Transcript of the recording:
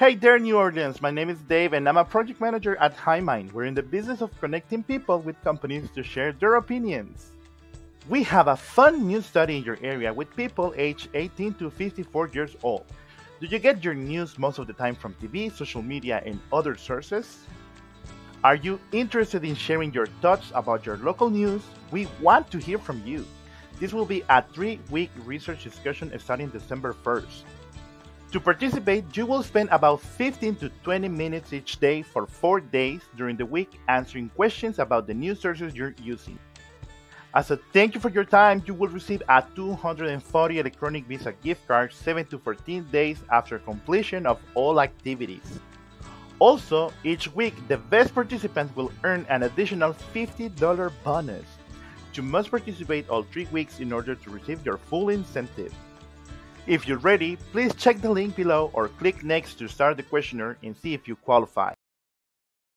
Hey there, New Orleans. My name is Dave, and I'm a project manager at HiMind. We're in the business of connecting people with companies to share their opinions. We have a fun new study in your area with people aged 18 to 54 years old. Do you get your news most of the time from TV, social media, and other sources? Are you interested in sharing your thoughts about your local news? We want to hear from you. This will be a 3-week research discussion starting December 1st. To participate, you will spend about 15 to 20 minutes each day for 4 days during the week answering questions about the news sources you're using. As a thank you for your time, you will receive a 240 electronic Visa gift card 7 to 14 days after completion of all activities. Also, each week, the best participant will earn an additional $50 bonus. You must participate all 3 weeks in order to receive your full incentive. If you're ready, please check the link below or click next to start the questionnaire and see if you qualify.